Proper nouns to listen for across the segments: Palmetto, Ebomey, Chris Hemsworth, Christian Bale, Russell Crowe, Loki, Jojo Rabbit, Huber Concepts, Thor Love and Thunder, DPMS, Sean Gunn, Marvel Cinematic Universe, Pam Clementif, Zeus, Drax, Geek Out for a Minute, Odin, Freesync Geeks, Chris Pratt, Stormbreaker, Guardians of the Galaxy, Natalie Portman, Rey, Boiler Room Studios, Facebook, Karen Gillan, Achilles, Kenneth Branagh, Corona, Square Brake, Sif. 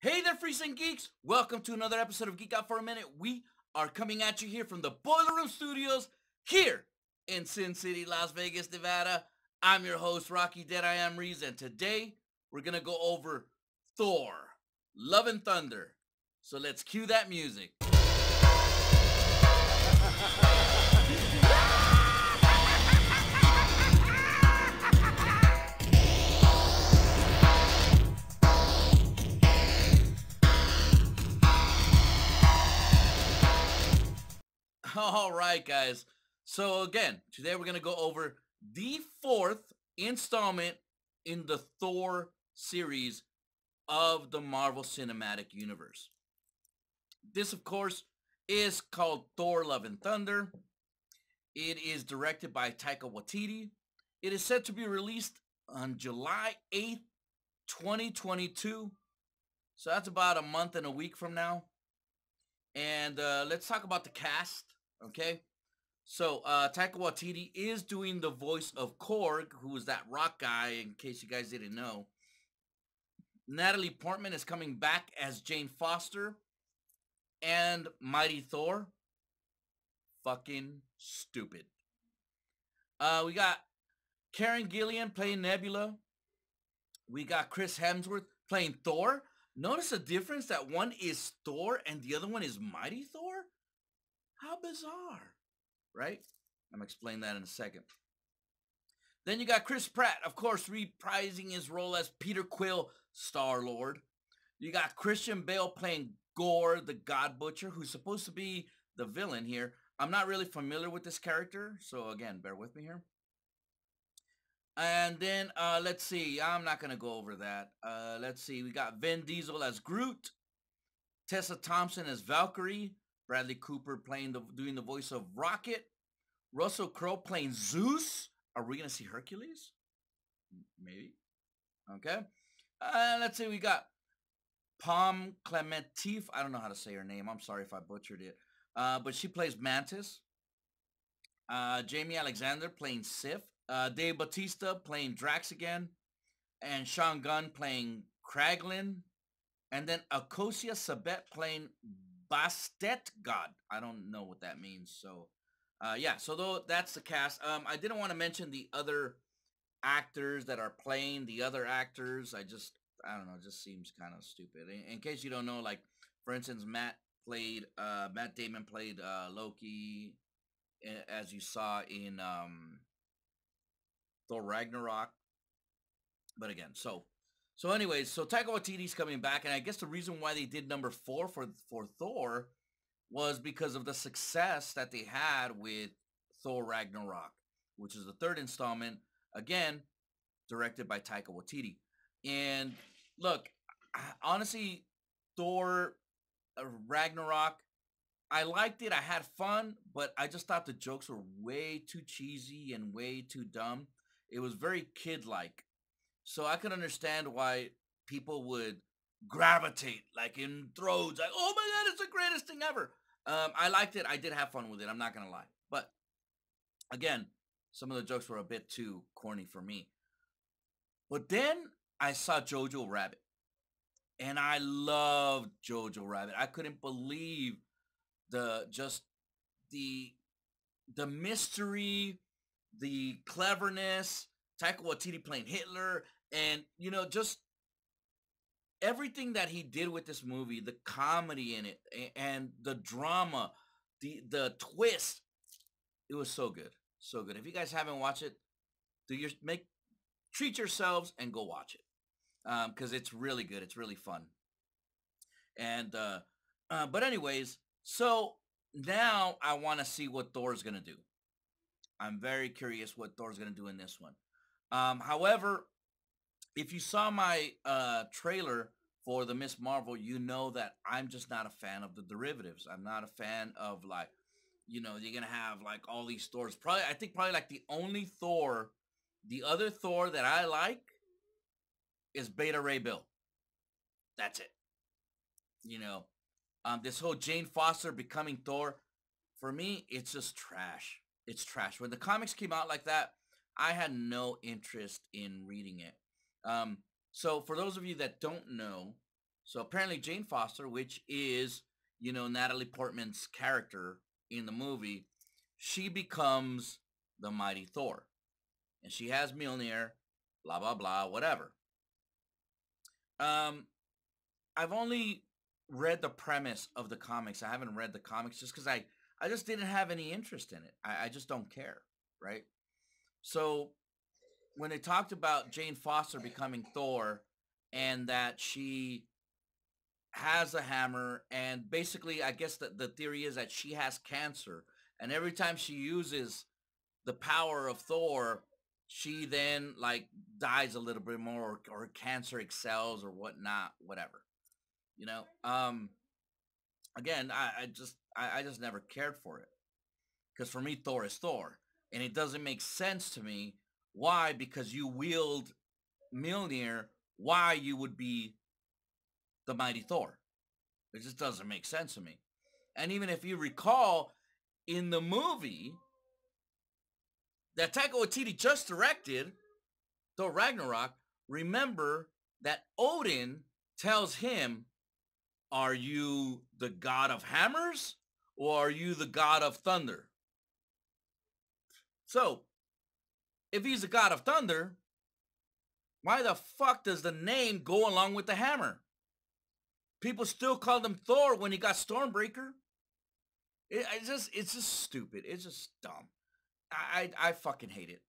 Hey there, Freesync Geeks! Welcome to another episode of Geek Out for a Minute. We are coming at you here from the Boiler Room Studios here in Sin City, Las Vegas, Nevada. I'm your host, Rocky Dead I Am Reeves, and today we're going to go over Thor, Love and Thunder. So let's cue that music. All right, guys. So again, today we're going to go over the fourth installment in the Thor series of the Marvel Cinematic Universe. This, of course, is called Thor Love and Thunder. It is directed by Taika Waititi. It is set to be released on July 8th, 2022. So that's about a month and a week from now. And let's talk about the cast. Okay, so Taika Waititi is doing the voice of Korg, who is that rock guy, in case you guys didn't know. Natalie Portman is coming back as Jane Foster and Mighty Thor. Fucking stupid. We got Karen Gillan playing Nebula. We got Chris Hemsworth playing Thor. Notice the difference that one is Thor and the other one is Mighty Thor? How bizarre, right? I'm going to explain that in a second. Then you got Chris Pratt, of course, reprising his role as Peter Quill, Star-Lord. You got Christian Bale playing Gorr, the God Butcher, who's supposed to be the villain here. I'm not really familiar with this character, so again, bear with me here. And then, let's see. I'm not going to go over that. Let's see. We got Vin Diesel as Groot. Tessa Thompson as Valkyrie. Bradley Cooper doing the voice of Rocket. Russell Crowe playing Zeus. Are we going to see Hercules? Maybe. Okay. Let's see. We got Pam Clementif. I don't know how to say her name. I'm sorry if I butchered it. But she plays Mantis. Jamie Alexander playing Sif. Dave Bautista playing Drax again. And Sean Gunn playing Kraglin. And then Akosia Sabet playing Bastet God. I don't know what that means. So, yeah. So, though, that's the cast. I didn't want to mention the other actors that are playing the other actors. I don't know. It just seems kind of stupid. In case you don't know, like, for instance, Matt Damon played Loki, as you saw in Thor Ragnarok. But again, so anyways, so Taika Waititi's coming back, and I guess the reason why they did number 4 for Thor was because of the success that they had with Thor Ragnarok, which is the third installment, again, directed by Taika Waititi. And look, honestly, Thor Ragnarok, I liked it, I had fun, but I just thought the jokes were way too cheesy and way too dumb. It was very kid-like. So I can understand why people would gravitate, like in thrones, like, oh my God, it's the greatest thing ever. I liked it. I did have fun with it. I'm not going to lie. But again, some of the jokes were a bit too corny for me. But then I saw Jojo Rabbit, and I loved Jojo Rabbit. I couldn't believe the mystery, the cleverness, Taika Waititi playing Hitler. And, you know, just everything that he did with this movie, the comedy in it, and the drama, the twist, it was so good. So good. If you guys haven't watched it, treat yourselves and go watch it. Because it's really good. It's really fun. And, but anyways, so now I want to see what Thor's going to do. I'm very curious what Thor's going to do in this one. However, if you saw my trailer for the Miss Marvel, you know that I'm just not a fan of the derivatives. I'm not a fan of, like, you know, you're going to have, like, all these Thors. I think like, the only Thor, the other Thor that I like is Beta Ray Bill. That's it. You know, this whole Jane Foster becoming Thor, for me, it's just trash. It's trash. When the comics came out like that, I had no interest in reading it. So for those of you that don't know, So apparently Jane Foster, which is, you know, Natalie Portman's character in the movie, she becomes the mighty Thor. And she has Mjolnir, blah, blah, blah, whatever. I've only read the premise of the comics. I haven't read the comics just because I just didn't have any interest in it. I just don't care, right? So when they talked about Jane Foster becoming Thor and that she has a hammer, and basically I guess that the theory is that she has cancer, and every time she uses the power of Thor, she then like dies a little bit more, or cancer excels or whatnot, whatever, you know. Again, I just never cared for it, because for me Thor is Thor, and it doesn't make sense to me why, because you wield Mjolnir, why you would be the mighty Thor. It just doesn't make sense to me. And even if you recall, in the movie that Taika Waititi just directed, Thor Ragnarok, remember that Odin tells him, are you the god of hammers or are you the god of thunder? So, if he's the god of thunder, why the fuck does the name go along with the hammer? People still called him Thor when he got Stormbreaker. It's just stupid. It's just dumb. I fucking hate it.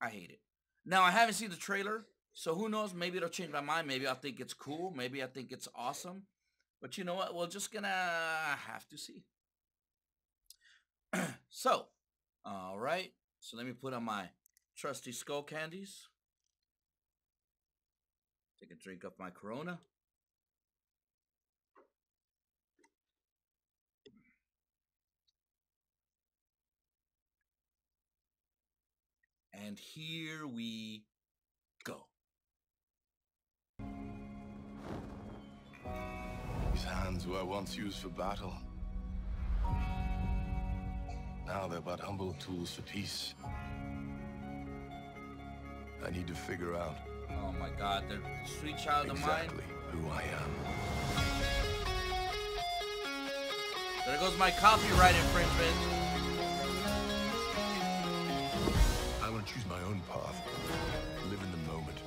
I hate it. Now, I haven't seen the trailer, so who knows? Maybe it'll change my mind. Maybe I'll think it's cool. Maybe I think it's awesome. But you know what? We're just gonna have to see. So, all right. So let me put on my trusty Skull Candies. Take a drink of my Corona. And here we go. These hands were once used for battle. Now they're but humble tools for peace. I need to figure out. Oh my God, they're sweet child of mine. Exactly who I am. There goes my copyright infringement. Choose my own path, live in the moment.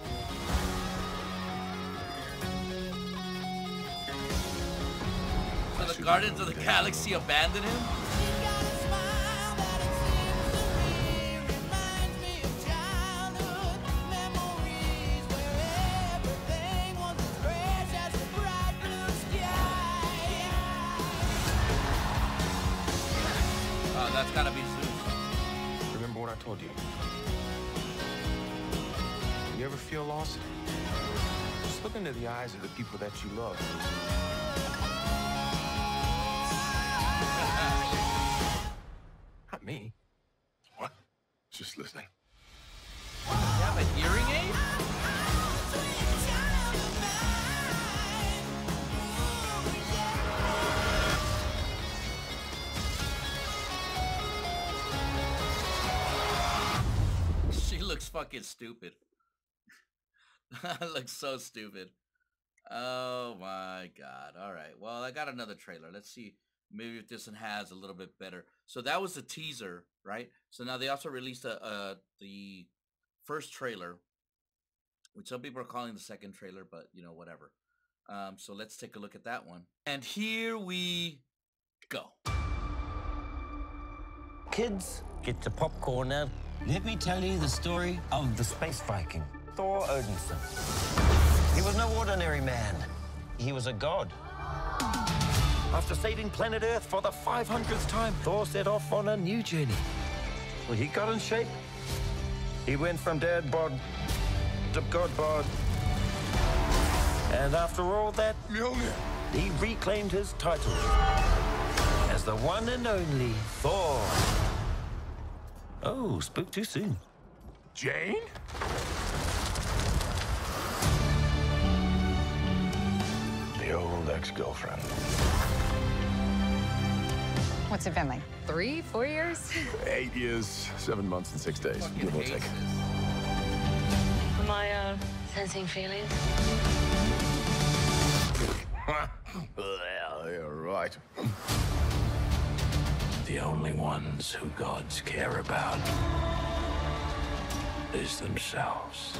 So the Guardians of the Galaxy abandoned him? Oh, that's gotta be Zeus. Remember what I told you. You ever feel lost? Just look into the eyes of the people that you love. Not me. What? Just listening. You have a hearing aid? She looks fucking stupid. That looks so stupid. Oh my God. All right. Well, I got another trailer. Let's see. Maybe if this one has a little bit better. So that was the teaser, right? So now they also released the first trailer, which some people are calling the second trailer, but you know, whatever. So let's take a look at that one. And here we go. Kids, get your popcorn now. Let me tell you the story of the Space Viking. Thor Odinson. He was no ordinary man. He was a god. After saving planet Earth for the 500th time, Thor set off on a new journey. Well, he got in shape. He went from dad bod to god bod. And after all that, he reclaimed his title as the one and only Thor. Oh, spoke too soon. Jane? Old ex-girlfriend. What's it been like? 3, 4 years? 8 years, 7 months, and 6 days. Fucking give or take. Am I sensing feelings? Well, you're right. The only ones who gods care about is themselves.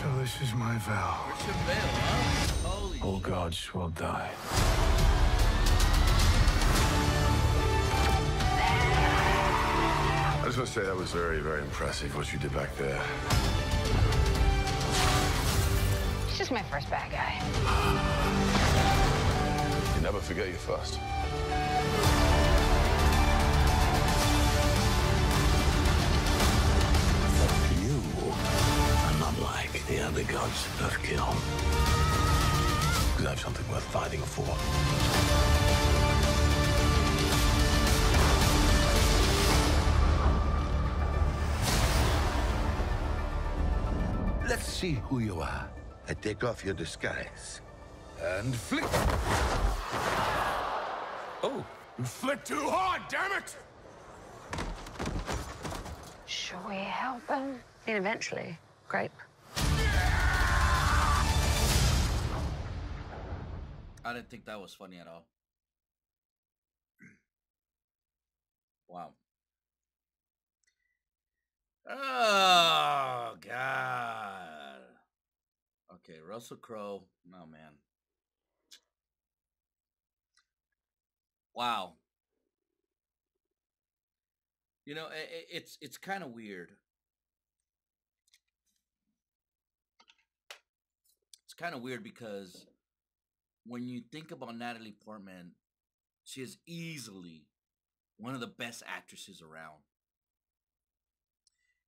So this is my vow. All gods will die. I just want to say that was very, very impressive what you did back there. It's just my first bad guy. You never forget your first. You are not like the other gods of Kill. Because I have something worth fighting for. See who you are. I take off your disguise. And flick. Oh, you flick too hard, damn it! Should we help him? Then eventually, grape. I didn't think that was funny at all. Wow. Oh, God. Okay, Russell Crowe. Oh, man. Wow. You know, it's kind of weird. It's kind of weird because when you think about Natalie Portman, she is easily one of the best actresses around.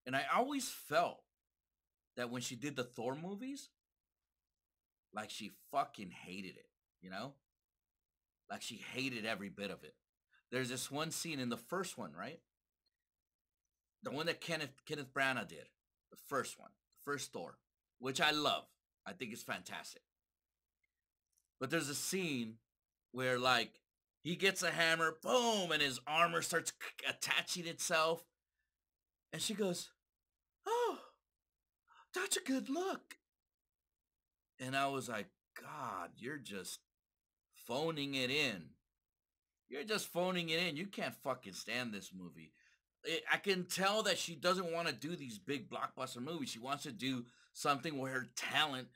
And I always felt that when she did the Thor movies, like she fucking hated it, you know? Like she hated every bit of it. There's this one scene in the first one, right? The one that Kenneth Branagh did. The first one. The first Thor. Which I love. I think it's fantastic. But there's a scene where, like, he gets a hammer, boom, and his armor starts attaching itself. And she goes, "Oh, that's a good look." And I was like, God, you're just phoning it in. You're just phoning it in. You can't fucking stand this movie. I can tell that she doesn't want to do these big blockbuster movies. She wants to do something where her talent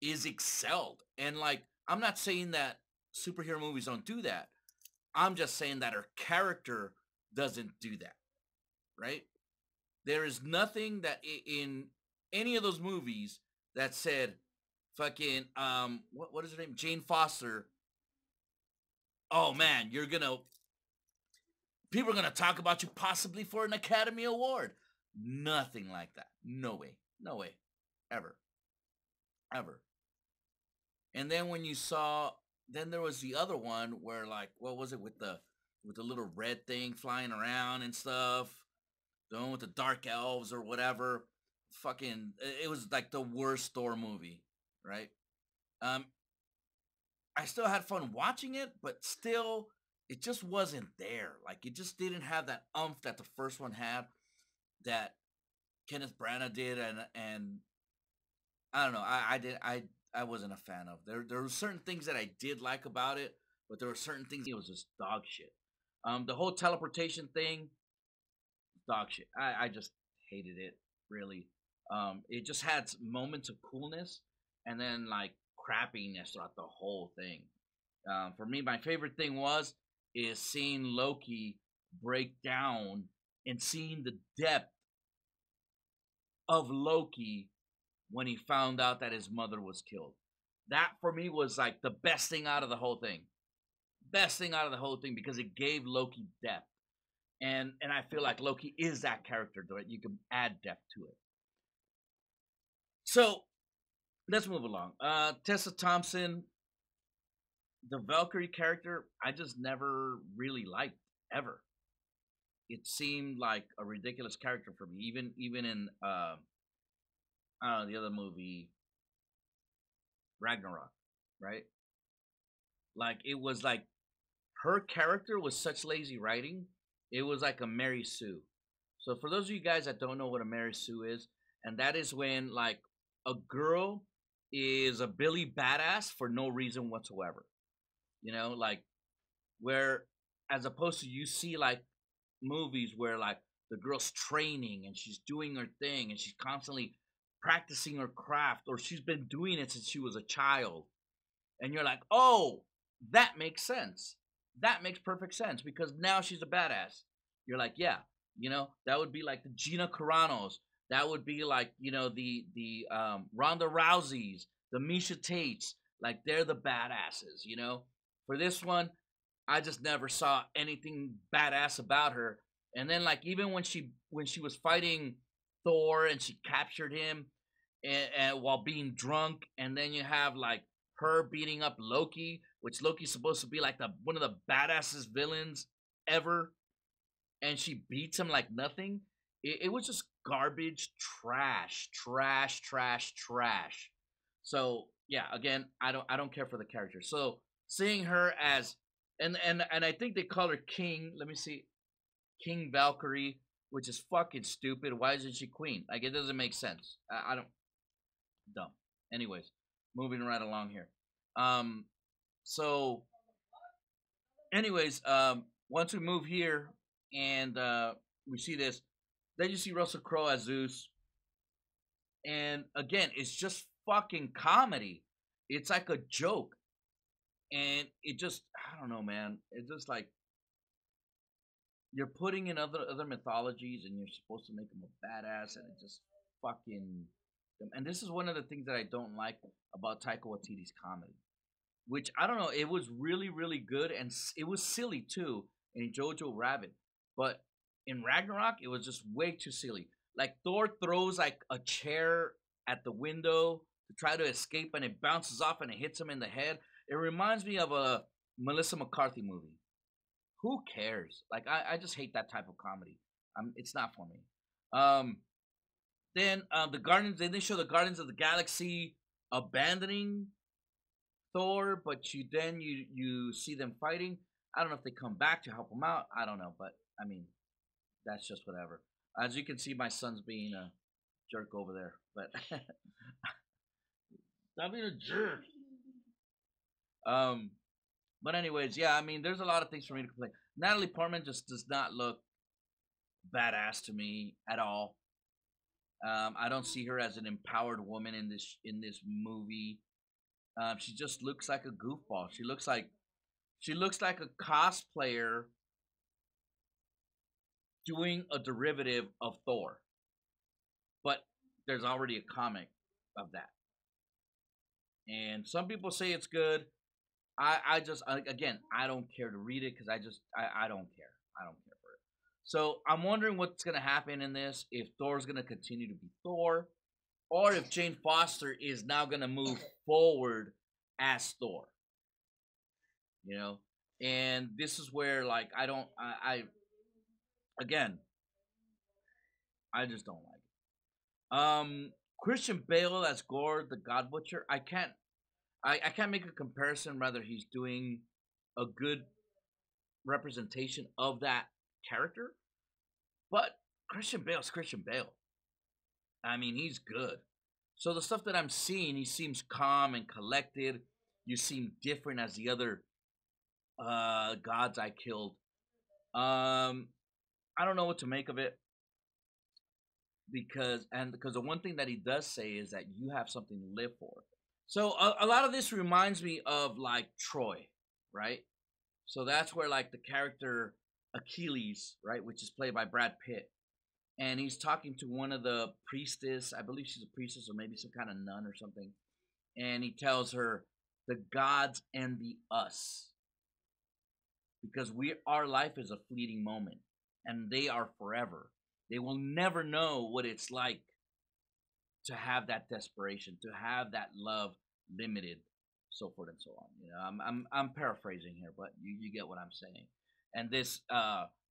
is excelled. And, like, I'm not saying that superhero movies don't do that. I'm just saying that her character doesn't do that, right? There is nothing that in any of those movies that said, fucking, what is her name? Jane Foster. Oh, man, you're gonna, people are gonna talk about you possibly for an Academy Award. Nothing like that. No way. No way. Ever. Ever. And then when you saw, then there was the other one where, like, what was it with the little red thing flying around and stuff? The one with the dark elves or whatever. Fucking, it was like the worst Thor movie. Right? I still had fun watching it, but still, it just wasn't there. Like, it just didn't have that oomph that the first one had, that Kenneth Branagh did, and I don't know. I wasn't a fan of. There were certain things that I did like about it, but there were certain things it was just dog shit. The whole teleportation thing, dog shit. I just hated it, really. It just had moments of coolness. And then, like, crappiness throughout the whole thing. For me, my favorite thing is seeing Loki break down and seeing the depth of Loki when he found out that his mother was killed. That, for me, was, like, the best thing out of the whole thing. Best thing out of the whole thing, because it gave Loki depth. And I feel like Loki is that character, right? You can add depth to it. So, let's move along. Tessa Thompson, the Valkyrie character, I just never really liked, ever. It seemed like a ridiculous character for me, even in, I don't know, the other movie, Ragnarok, right? Like, it was like, her character was such lazy writing, it was like a Mary Sue. So for those of you guys that don't know what a Mary Sue is, and that is when, like, a girl is a Billy badass for no reason whatsoever. You know, like, where as opposed to you see like movies where like the girl's training and she's doing her thing and she's constantly practicing her craft, or she's been doing it since she was a child, and you're like, oh, that makes sense. That makes perfect sense because now she's a badass. You're like, yeah, you know, that would be like the Gina Carano's. That would be like, you know, the Ronda Rousey's, the Misha Tate's. Like, they're the badasses, you know? For this one, I just never saw anything badass about her. And then, like, even when she was fighting Thor and she captured him and while being drunk, and then you have, like, her beating up Loki, which Loki's supposed to be, like, one of the badassest villains ever, and she beats him like nothing. It was just garbage, trash. So yeah, again, I don't care for the character. So seeing her as and I think they call her King. Let me see, King Valkyrie, which is fucking stupid. Why isn't she Queen? Like, it doesn't make sense. I don't, dumb. Anyways, moving right along here. So, anyways, once we move here and we see this. Then you see Russell Crowe as Zeus. And again, it's just fucking comedy. It's like a joke. And it just, I don't know, man. It's just like, you're putting in other mythologies and you're supposed to make him a badass. And it just fucking, and this is one of the things that I don't like about Taika Waititi's comedy. Which, I don't know, it was really, really good. And it was silly, too, in Jojo Rabbit. But in Ragnarok, it was just way too silly. Like, Thor throws, like, a chair at the window to try to escape, and it bounces off and it hits him in the head. It reminds me of a Melissa McCarthy movie. Who cares? Like, I just hate that type of comedy. It's not for me. Then the Guardians, they show the Guardians of the Galaxy abandoning Thor, but you see them fighting. I don't know if they come back to help him out. I don't know, but, I mean, that's just whatever. As you can see, my son's being a jerk over there. But stop being a jerk. But anyways, yeah, I mean, there's a lot of things for me to complain. Natalie Portman just does not look badass to me at all. I don't see her as an empowered woman in this movie. She just looks like a goofball. She looks like a cosplayer doing a derivative of Thor, but there's already a comic of that, and some people say it's good. I don't care to read it because I don't care for it. So I'm wondering what's gonna happen in this, if Thor's gonna continue to be Thor, or if Jane Foster is now gonna move forward as Thor, you know. And this is where, like, I just don't like it. Christian Bale as Gorr, the God Butcher. I can't make a comparison whether he's doing a good representation of that character, but Christian Bale's Christian Bale. I mean, he's good. So the stuff that I'm seeing, he seems calm and collected. You seem different as the other gods I killed. I don't know what to make of it, because the one thing that he does say is that you have something to live for. So a lot of this reminds me of, like, Troy, right? So that's where, like, the character Achilles, right, which is played by Brad Pitt, and he's talking to one of the priestess. I believe she's a priestess or maybe some kind of nun or something, and he tells her the gods and the us, because our life is a fleeting moment. And they are forever. They will never know what it's like to have that desperation, to have that love limited, so forth and so on. You know, I'm paraphrasing here, but you get what I'm saying. And this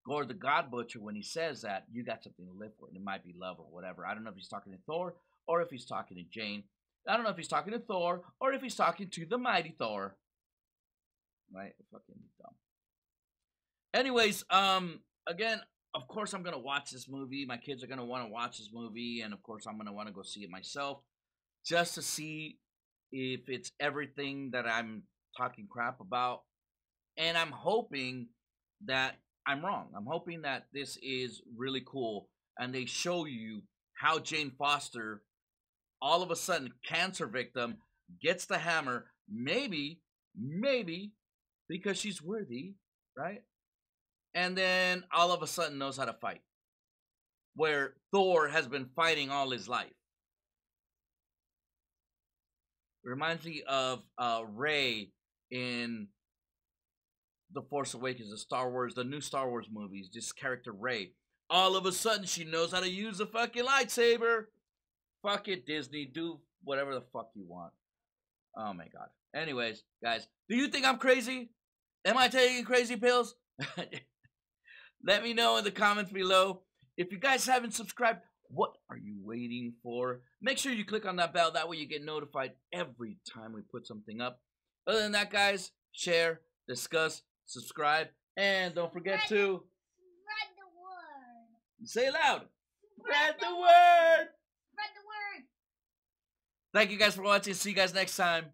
Gorr the God Butcher, when he says that, you got something to live for, and it might be love or whatever. I don't know if he's talking to Thor or if he's talking to Jane. I don't know if he's talking to Thor or if he's talking to the mighty Thor. Right? Fucking dumb. Anyways, again, of course, I'm going to watch this movie. My kids are going to want to watch this movie. And, of course, I'm going to want to go see it myself just to see if it's everything that I'm talking crap about. And I'm hoping that I'm wrong. I'm hoping that this is really cool and they show you how Jane Foster, all of a sudden, cancer victim, gets the hammer. Maybe, because she's worthy, right? And then all of a sudden knows how to fight, where Thor has been fighting all his life. It reminds me of Rey in The Force Awakens, the Star Wars, the new Star Wars movies, this character Rey. All of a sudden, she knows how to use a fucking lightsaber. Fuck it, Disney. Do whatever the fuck you want. Oh, my God. Anyways, guys, do you think I'm crazy? Am I taking crazy pills? Let me know in the comments below. If you guys haven't subscribed, what are you waiting for? Make sure you click on that bell. That way you get notified every time we put something up. Other than that, guys, share, discuss, subscribe, and don't forget to... Spread the word. Say it loud. Spread the word. Thank you guys for watching. See you guys next time.